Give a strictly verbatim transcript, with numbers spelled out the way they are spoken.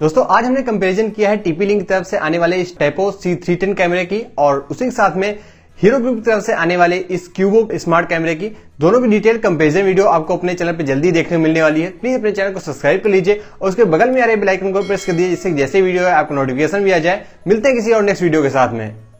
दोस्तों आज हमने कंपैरिजन किया है टीपी लिंक की तरफ से आने वाले इस टैपो सी थ्री टेन कैमरे की और उसी के साथ में हीरो ग्रुप की तरफ से आने वाले इस क्यूबो स्मार्ट कैमरे की। दोनों की डिटेल कंपैरिजन वीडियो आपको अपने चैनल पे जल्दी देखने मिलने वाली है। प्लीज अपने चैनल को सब्सक्राइब कर लीजिए और उसके बगल में आ रहे बेल आइकन को प्रेस कर दीजिए, जिससे जैसे वीडियो है आपको नोटिफिकेशन भी आ जाए। मिलते हैं किसी और नेक्स्ट वीडियो के साथ में।